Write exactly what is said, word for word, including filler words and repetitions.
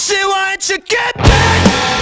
see, why don't you get back?